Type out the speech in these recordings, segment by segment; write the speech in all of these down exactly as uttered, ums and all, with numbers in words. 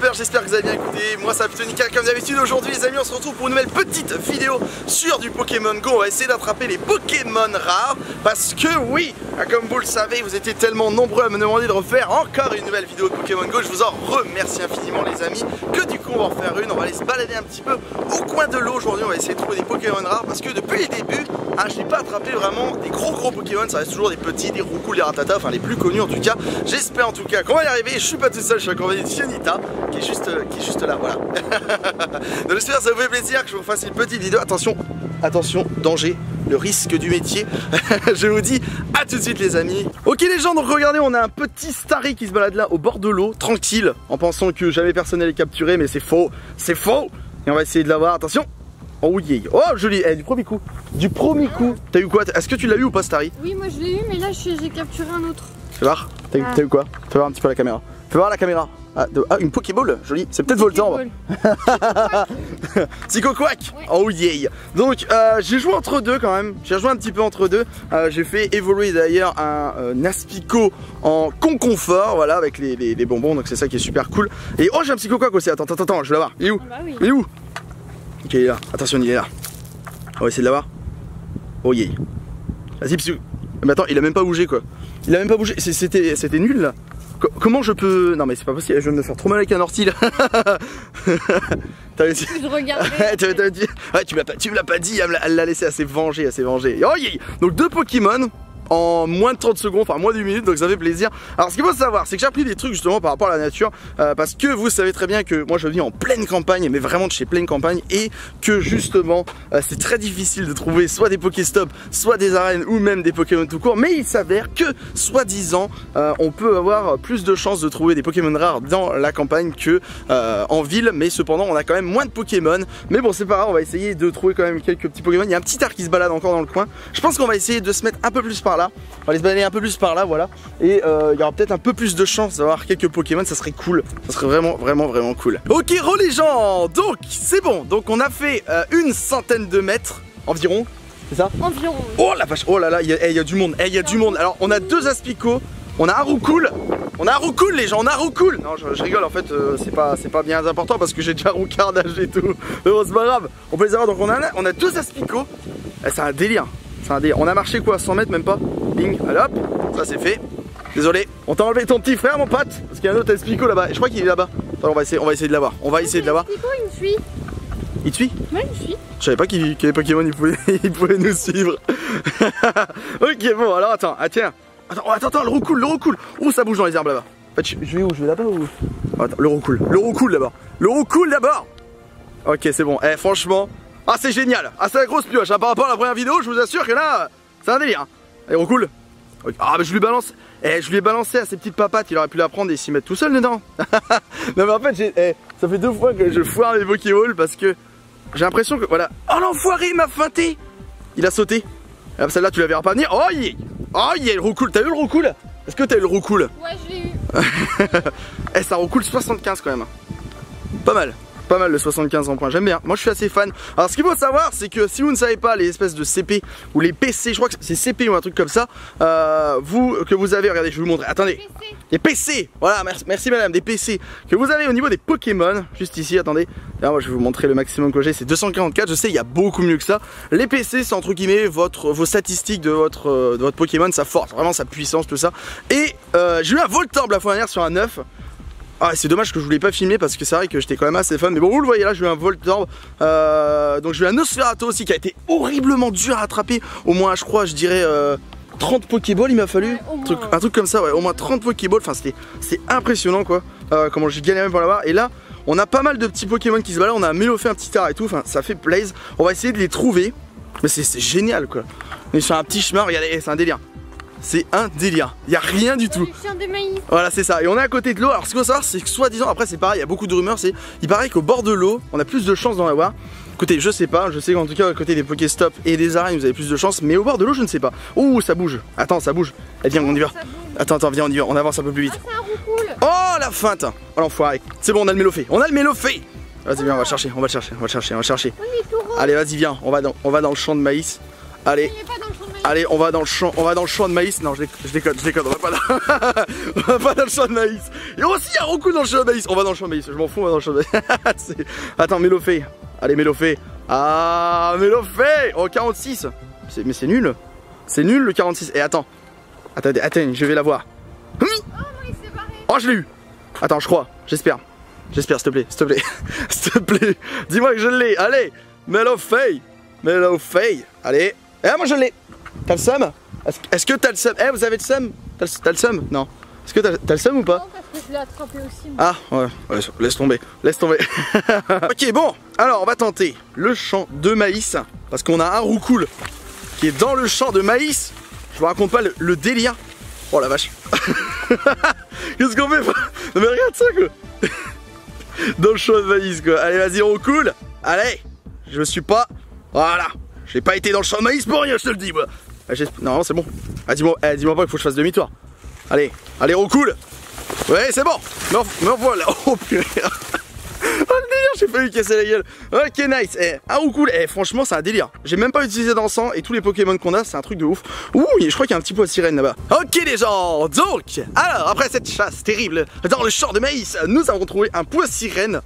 Jumper, j'espère que vous allez bien écouter. Moi ça s'appelle Tonika comme d'habitude. Aujourd'hui les amis, on se retrouve pour une nouvelle petite vidéo sur du Pokémon Go. On va essayer d'attraper les Pokémon rares parce que oui, comme vous le savez, vous étiez tellement nombreux à me demander de refaire encore une nouvelle vidéo de Pokémon Go. Je vous en remercie infiniment les amis, que du coup on va en faire une. On va aller se balader un petit peu au coin de l'eau aujourd'hui. On va essayer de trouver des Pokémon rares parce que depuis le début, hein, je n'ai pas attrapé vraiment des gros gros Pokémon. Ça reste toujours des petits, des roucous, des ratata, enfin les plus connus en tout cas. J'espère en tout cas qu'on va y arriver. Je suis pas tout seul, je suis accompagné de Fianita qui est juste, qui est juste là, voilà. Donc j'espère que ça vous fait plaisir, que je vous fasse une petite vidéo. Attention, attention, danger, le risque du métier. Je vous dis à tout de suite les amis. Ok les gens, donc regardez, on a un petit starry qui se balade là au bord de l'eau, tranquille, en pensant que jamais personne n'allait capturer, mais c'est faux, c'est faux. Et on va essayer de l'avoir, attention. Oh yeah. Oh joli, eh, du premier coup, du premier coup. T'as eu quoi? Est-ce que tu l'as eu ou pas Starry? Oui moi je l'ai eu, mais là j'ai capturé un autre. Fais voir, t'as eu, ah. eu quoi? Fais voir un petit peu à la caméra. Fais voir la caméra. Ah, de... ah une Pokéball, joli. C'est peut-être Voltan. Psycho Quack. Oh yeah. Donc euh, j'ai joué entre deux quand même. J'ai joué un petit peu entre deux. Euh, j'ai fait évoluer d'ailleurs un euh, Aspico en conconfort, voilà, avec les, les, les bonbons. Donc c'est ça qui est super cool. Et oh j'ai un Psycho Quack aussi. Attends, attends, attends, je vais l'avoir. Il est où? Ah bah oui. Il est où? Ok, il est là, attention, il est là. On va essayer de l'avoir. Oh yeah. Vas-y, psiou. Mais attends, il a même pas bougé quoi. Il a même pas bougé. C'était nul là. Qu comment je peux. Non, mais c'est pas possible, je viens de me faire trop mal avec un ortie là. T'avais dit. Je regardais. T'avais dit. Ouais, tu me l'as pas dit, elle l'a laissé assez venger, assez venger. Oh yeah. Donc, deux Pokémon en moins de trente secondes, enfin moins d'une minute, donc ça fait plaisir. Alors ce qu'il faut savoir, c'est que j'ai appris des trucs justement par rapport à la nature, euh, parce que vous savez très bien que moi je vis en pleine campagne, mais vraiment de chez pleine campagne, et que justement euh, c'est très difficile de trouver soit des Pokéstops, soit des arènes, ou même des Pokémon tout court, mais il s'avère que soi-disant euh, on peut avoir plus de chances de trouver des Pokémon rares dans la campagne que euh, en ville, mais cependant on a quand même moins de Pokémon, mais bon c'est pas grave, on va essayer de trouver quand même quelques petits Pokémon. Il y a un petit art qui se balade encore dans le coin, je pense qu'on va essayer de se mettre un peu plus par là, on va les balader un peu plus par là, voilà, et euh, il y aura peut-être un peu plus de chance d'avoir quelques Pokémon, ça serait cool, ça serait vraiment vraiment vraiment cool. Ok re les gens, donc c'est bon, donc on a fait euh, une centaine de mètres environ, c'est ça? Environ. Oui. Oh la vache, oh là là, il y, hey, y a du monde, il hey, y a du monde. Alors on a deux Aspicots, on a un Roucoule, on a un Roucoule les gens, on a un Roucoule. Non je, je rigole en fait, euh, c'est pas, pas bien important parce que j'ai déjà un Roucardage et tout, oh, c'est pas grave, on peut les avoir, donc on a, on a deux Aspicots, eh, c'est un délire. On a marché quoi, cent mètres même pas? Bing, allez hop, ça c'est fait. Désolé, on t'a enlevé ton petit frère mon pote, parce qu'il y a un autre Aspico là-bas, je crois qu'il est là-bas. On va essayer, on va essayer de l'avoir, on va essayer de l'avoir. Aspico il me suit. Il te suit? Ouais il me suit. Je savais pas qu'il qu les Pokémon ils pouvaient, ils pouvaient nous suivre. Ok bon alors attends, ah, tiens. Attends, oh, attends, attends, le Roucoule, le Roucoule. Ouh ça bouge dans les herbes là-bas. En fait, je, je vais où? Je vais là-bas ou... Oh, attends, le Roucoule, le Roucoule là-bas. Le Roucoule d'abord. Ok c'est bon, eh franchement. Ah c'est génial, ah c'est la grosse pioche, hein, par rapport à la première vidéo, je vous assure que là, c'est un délire. Hein. Allez, Roucoule. Okay. Ah mais je lui balance, eh, je lui ai balancé à ses petites papates, il aurait pu la prendre et s'y mettre tout seul dedans. Non mais en fait, eh, ça fait deux fois que je foire mes Pokéballs parce que j'ai l'impression que, voilà. Oh l'enfoiré, il m'a feinté. Il a sauté. Ah, celle-là, tu la verras pas venir. Oh yeah, oh yeah, le Roucoule, t'as eu le Roucoule? Est-ce que t'as eu le Roucoule? Ouais, je l'ai eu. Eh, ça Roucoule soixante-quinze quand même. Pas mal. Pas mal le soixante-quinze en points, j'aime bien, moi je suis assez fan. Alors ce qu'il faut savoir c'est que si vous ne savez pas les espèces de C P ou les P C, je crois que c'est C P ou un truc comme ça, euh, vous que vous avez, regardez je vais vous montrer, attendez, les P C, voilà, merci, merci madame, des P C que vous avez au niveau des Pokémon, juste ici, attendez, là, moi je vais vous montrer le maximum que j'ai, c'est deux cent quarante-quatre, je sais il y a beaucoup mieux que ça, les P C c'est entre guillemets votre, vos statistiques de votre, de votre Pokémon, sa force, vraiment sa puissance, tout ça, et euh, j'ai eu un Voltorb la fois dernière sur un neuf. Ah c'est dommage que je voulais pas filmer parce que c'est vrai que j'étais quand même assez fan. Mais bon vous le voyez là, j'ai eu un Voltorb, euh, donc j'ai eu un Nosferatu aussi qui a été horriblement dur à attraper. Au moins je crois je dirais euh, trente Pokéballs il m'a fallu, ouais, un, truc, un truc comme ça, ouais, au moins trente Pokéballs. Enfin c'était impressionnant quoi, euh, comment j'ai galéré pour l'avoir. Et là on a pas mal de petits Pokémon qui se baladent, on a un Mélofé, un petit art et tout, enfin ça fait plaisir. On va essayer de les trouver. Mais c'est génial quoi. On est sur un petit chemin, regardez, c'est un délire. C'est un délire, il n'y a rien du tout. Voilà c'est ça, et on est à côté de l'eau. Alors ce qu'il faut savoir c'est que soi-disant, après c'est pareil, il y a beaucoup de rumeurs, c'est il paraît qu'au bord de l'eau on a plus de chances d'en avoir. Écoutez je sais pas, je sais qu'en tout cas à côté des Pokéstops et des arènes vous avez plus de chances, mais au bord de l'eau je ne sais pas. Ouh ça bouge, attends ça bouge, eh bien on y va. Attends attends viens on y va, on avance un peu plus vite. Oh la feinte, oh l'enfoiré. C'est bon on a le Mélofé, on a le Mélofé. Vas-y viens on va le chercher, on va le chercher, on va le chercher, on va le chercher. Allez vas-y viens, on va dans, on va dans le champ de maïs. Allez. Allez, on va dans le champ, on va dans le champ de maïs. Non, je déconne, je déconne, on va pas dans, on va pas dans le champ de maïs. Et aussi, il y a Roku dans le champ de maïs. On va dans le champ de maïs, je m'en fous, on va dans le champ de maïs. Attends, Mélofé. Allez, Mélofé. Ah, Mélofé. Oh, quarante-six. Mais c'est nul. C'est nul le quarante-six. Et attends. Attendez, attendez, je vais la voir. Oh, non, il s'est barré. Oh, je l'ai eu. Attends, je crois, j'espère. J'espère, s'il te plaît, s'il te plaît. S'il te plaît. Dis-moi que je l'ai. Allez, Mélofé. Mélofé. Allez. Eh, moi je l'ai. T'as le seum? Est-ce que t'as le seum? Eh, vous avez le seum? T'as le seum? Non. Est-ce que t'as le seum ou pas? Non, parce que je l'ai attrapé aussi. Ah, ouais. Laisse, laisse tomber. Laisse tomber. Ok, bon. Alors, on va tenter le champ de maïs. Parce qu'on a un Roucoule qui est dans le champ de maïs. Je vous raconte pas le, le délire. Oh la vache. Qu'est-ce qu'on fait? Non, mais regarde ça, quoi. Dans le champ de maïs, quoi. Allez, vas-y, Roucoule. Allez. Je suis pas. Voilà. J'ai pas été dans le champ de maïs pour rien, je te le dis, moi. Non, c'est bon. Ah, dis-moi eh, dis-moi pas qu'il faut que je fasse demi-tour. Allez, allez, Roucoule. Ouais, c'est bon. Me, me voilà. Oh purée. Oh le délire, j'ai pas eu casser la gueule. Ok, nice. Eh, un Roucoule. Eh, franchement, c'est un délire. J'ai même pas utilisé d'encens et tous les Pokémon qu'on a, c'est un truc de ouf. Ouh, je crois qu'il y a un petit pot de sirène là-bas. Ok, les gens. Donc, alors, après cette chasse terrible dans le champ de maïs, nous avons trouvé un pot de sirène.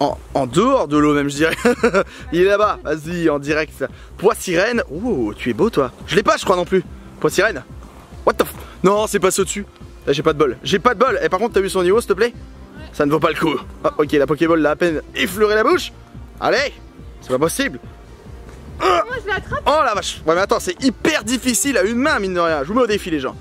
En, en dehors de l'eau, même, je dirais. Il est là-bas, vas-y, en direct. Pois sirène. Ouh, tu es beau, toi. Je l'ai pas, je crois, non plus. Pois sirène. What the f. Non, c'est pas ce dessus. J'ai pas de bol. J'ai pas de bol. Et par contre, t'as vu son niveau, s'il te plaît? Ouais. Ça ne vaut pas le coup. Oh, ok, la Pokéball l'a à peine effleuré la bouche. Allez, c'est pas possible. Moi, je l'attrape. Oh la vache. Ouais, mais attends, c'est hyper difficile à une main, mine de rien. Je vous mets au défi, les gens.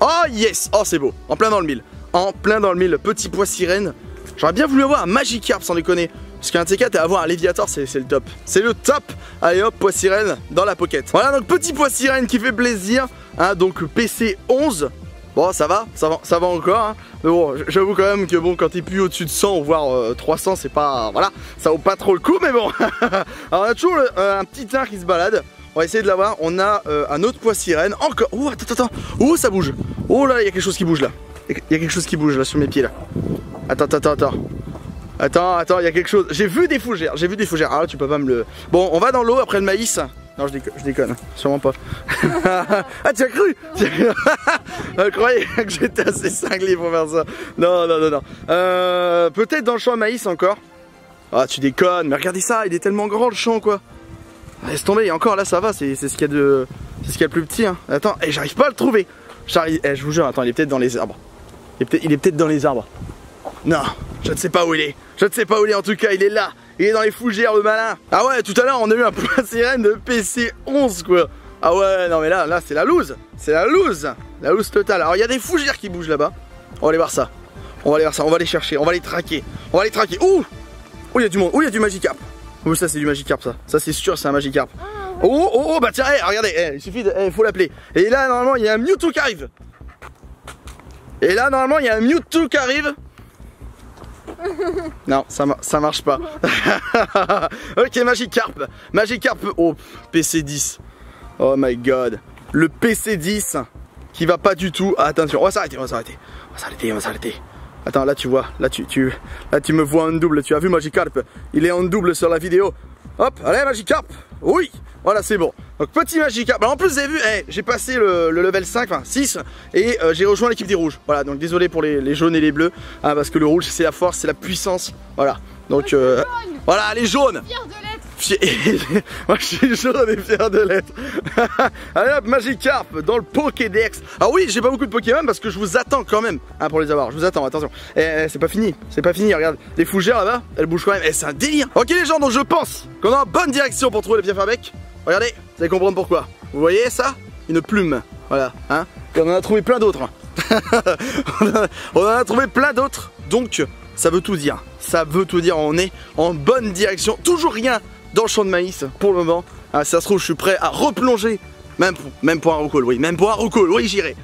Oh yes. Oh, c'est beau. En plein dans le mille. En plein dans le mille. Petit pois sirène. J'aurais bien voulu avoir un Magikarp sans déconner. Parce qu'un T quatre et avoir un Léviator, c'est le top. C'est le top. Allez hop, pois sirène dans la pocket. Voilà, donc petit pois sirène qui fait plaisir. Hein, donc P C onze. Bon, ça va, ça va, ça va encore. Hein. Mais bon, j'avoue quand même que bon, quand t'es plus au-dessus de cent, voire euh, trois cents, c'est pas. Euh, voilà, ça vaut pas trop le coup, mais bon. Alors, on a toujours le, euh, un petit nain qui se balade. On va essayer de l'avoir. On a euh, un autre pois sirène. Encore. Oh, attends, attends. Oh, ça bouge. Oh là, il y a quelque chose qui bouge là. Il y a quelque chose qui bouge là sur mes pieds là. Attends, attends, attends. Attends, attends, il y a quelque chose. J'ai vu des fougères, j'ai vu des fougères. Ah, là, tu peux pas me le. Bon, on va dans l'eau après le maïs. Non, je déconne, je déconne. Sûrement pas. Ah, tu as cru? Je croyais que j'étais assez cinglé pour faire ça. Non, non, non, non. Euh, Peut-être dans le champ à maïs encore. Ah, tu déconnes, mais regardez ça, il est tellement grand le champ, quoi. Laisse tomber, et encore là, ça va, c'est ce qu'il y a de. C'est ce qu'il y a de plus petit, hein. Attends, eh, j'arrive pas à le trouver. J'arrive. Eh, je vous jure, attends, il est peut-être dans les arbres. Il est peut-être dans les arbres. Non, je ne sais pas où il est. Je ne sais pas où il est en tout cas, il est là. Il est dans les fougères, le malin. Ah ouais, tout à l'heure, on a eu un pois sirène de P C onze, quoi. Ah ouais, non mais là, là c'est la loose. C'est la loose. La loose totale. Alors, il y a des fougères qui bougent là-bas. On va aller voir ça. On va aller voir ça, on va les chercher, on va les traquer. On va les traquer. Ouh. Oh, il y a du monde. Oh, il y a du Magikarp. Oh, ça, c'est du Magikarp, ça. Ça, c'est sûr, c'est un Magikarp. Oh, oh, oh, bah tiens, hey, regardez, hey, il suffit de... Hey, faut l'appeler. Et là, normalement, il y a un Mewtwo qui arrive. Et là, normalement, il y a un Mewtwo qui arrive. Non, ça, ça marche pas. Ok, Magikarp. Magikarp. Oh, P C dix. Oh my god. Le P C dix qui va pas du tout. Ah, attention, on va s'arrêter, on va s'arrêter. On va s'arrêter, on va s'arrêter. Attends, là tu vois, là tu, tu, là tu me vois en double. Tu as vu Magikarp? Il est en double sur la vidéo. Hop, allez Magikarp. Oui, voilà, c'est bon. Donc petit Magikarp. Alors, en plus, vous avez vu, hey, j'ai passé le, le level cinq, enfin six, et euh, j'ai rejoint l'équipe des rouges. Voilà, donc désolé pour les, les jaunes et les bleus, hein, parce que le rouge, c'est la force, c'est la puissance. Voilà, donc euh, voilà, les jaunes. Fier de l'être. Moi, je suis jaune et fier de l'être. Allez hop, Magikarp dans le Pokédex. Ah oui, j'ai pas beaucoup de Pokémon parce que je vous attends quand même, hein, pour les avoir. Je vous attends, attention. Eh, c'est pas fini, c'est pas fini. Regarde, les fougères là-bas, elles bougent quand même. Eh, c'est un délire. Ok, les gens, donc je pense qu'on est en bonne direction pour trouver les Bienfairbec. Regardez, vous allez comprendre pourquoi. Vous voyez ça? Une plume. Voilà, hein. Et on en a trouvé plein d'autres. on, on en a trouvé plein d'autres. Donc, ça veut tout dire. Ça veut tout dire. On est en bonne direction. Toujours rien dans le champ de maïs pour le moment. Ah, si ça se trouve, je suis prêt à replonger. Même pour, même pour un Roucoule, oui. Même pour un Roucoule, oui, j'irai.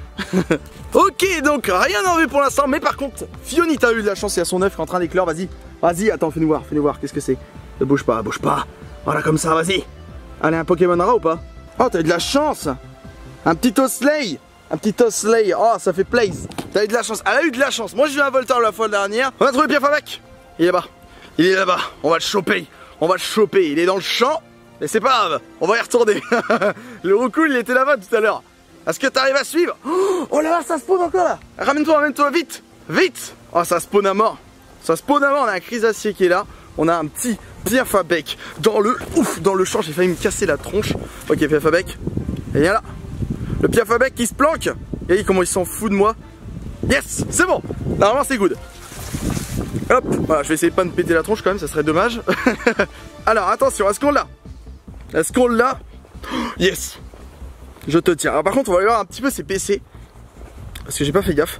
Ok, donc rien en vue pour l'instant. Mais par contre, Fianita a eu de la chance. Il y a son œuf qui est en train d'éclore. Vas-y, vas-y, attends, fais-nous voir. Fais-nous voir. Qu'est-ce que c'est? Ne bouge pas, bouge pas. Voilà, comme ça, vas-y. Allez, un Pokémon rat ou pas? Oh, t'as eu de la chance. Un petit Osley. Un petit Osley. Oh, ça fait plaisir. T'as eu de la chance. Elle a eu de la chance. Moi, j'ai eu un Voltaire la fois dernière. On a trouvé Bienfairbec. Il est là-bas. Il est là-bas. On va le choper. On va le choper. Il est dans le champ. Et c'est pas grave, on va y retourner. Le Roucoule il était là-bas tout à l'heure. Est-ce que t'arrives à suivre? Oh là là, ça spawn encore là. Ramène-toi, ramène-toi, vite, vite. Oh, ça spawn à mort. Ça spawn à mort, on a un Chrysacier qui est là. On a un petit Pierfabec dans le... Ouf, dans le champ, j'ai failli me casser la tronche. Ok, Pierfabec. Et il y a là. Le Pierfabec qui se planque. Et comment il s'en fout de moi. Yes, c'est bon. Normalement, c'est good. Hop, voilà, je vais essayer de pas me péter la tronche quand même, ça serait dommage. Alors, attention, est-ce qu'on l'a? Est-ce qu'on l'a? Yes. Je te tiens. Alors, par contre, on va aller voir un petit peu ses P C. Parce que j'ai pas fait gaffe.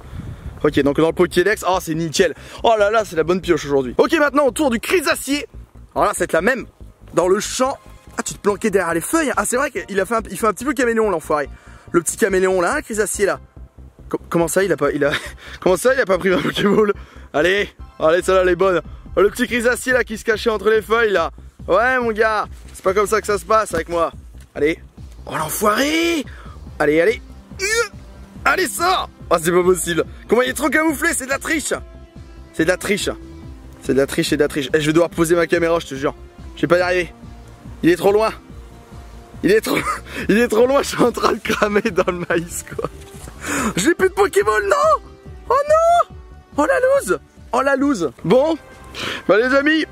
Ok, donc dans le Pokédex, oh c'est nickel. Oh là là, c'est la bonne pioche aujourd'hui. Ok, maintenant autour du Chrysacier. Alors là, c'est la même. Dans le champ. Ah, tu te planquais derrière les feuilles. Ah, c'est vrai qu'il a fait un, il fait un petit peu caméléon, l'enfoiré. Le petit caméléon là, hein, Chrysacier là. Com comment ça, il a pas, il a comment ça, il a pas pris ma Pokéball? Allez, allez, celle-là elle est bonne. Oh, le petit Chrysacier là qui se cachait entre les feuilles là. Ouais, mon gars, c'est pas comme ça que ça se passe avec moi. Allez, oh l'enfoiré. Allez, allez, allez sors. Oh c'est pas possible. Comment il est trop camouflé, c'est de la triche. C'est de la triche. C'est de la triche, c'est de la triche. Et je vais devoir poser ma caméra, je te jure. Je vais pas y arriver. Il est trop loin. Il est trop Il est trop loin, je suis en train de cramer dans le maïs quoi. J'ai plus de Pokémon, non. Oh non. Oh la loose. Oh la loose. Bon. Bah les amis,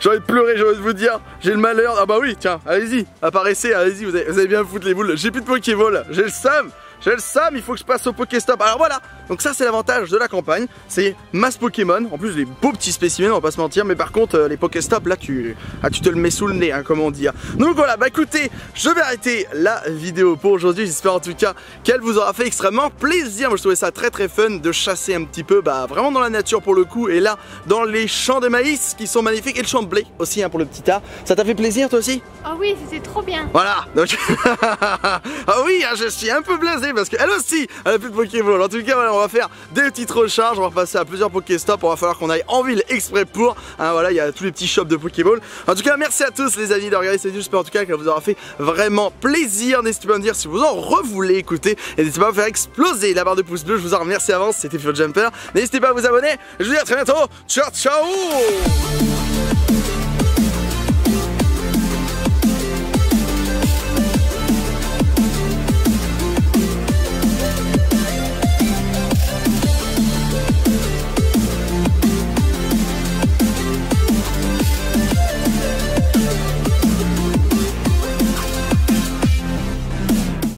j'ai envie de pleurer, j'ai envie de vous dire, j'ai le malheur. Ah bah oui, tiens, allez-y, apparaissez, allez-y, vous, vous avez bien foutu les boules. J'ai plus de Pokéball, j'ai le seum. J'ai le seum, il faut que je passe au Pokéstop. Alors voilà, donc ça c'est l'avantage de la campagne, c'est masse Pokémon, en plus les beaux petits spécimens, on va pas se mentir, mais par contre euh, les Pokéstop là tu ah, tu te le mets sous le nez, hein, comme on dit. Hein. Donc voilà, bah écoutez, je vais arrêter la vidéo pour aujourd'hui, j'espère en tout cas qu'elle vous aura fait extrêmement plaisir. Moi je trouvais ça très très fun de chasser un petit peu, bah vraiment dans la nature pour le coup, et là dans les champs de maïs qui sont magnifiques, et le champ de blé aussi hein, pour le petit tas. Ça t'a fait plaisir toi aussi? Ah oui, c'était trop bien. Voilà, donc... Ah oui, hein, je suis un peu blasé. Parce qu'elle aussi, elle a plus de Pokéball. En tout cas, voilà, on va faire des petites recharges. On va passer à plusieurs Pokéstops. On va falloir qu'on aille en ville exprès pour. Hein, voilà, il y a tous les petits shops de Pokéball. En tout cas, merci à tous les amis de regarder cette vidéo. J'espère en tout cas qu'elle vous aura fait vraiment plaisir. N'hésitez pas à me dire si vous en revoulez écouter. N'hésitez pas à me faire exploser la barre de pouces bleus. Je vous en remercie à l'avance. C'était Furious Jumper. N'hésitez pas à vous abonner. Je vous dis à très bientôt. Ciao, ciao.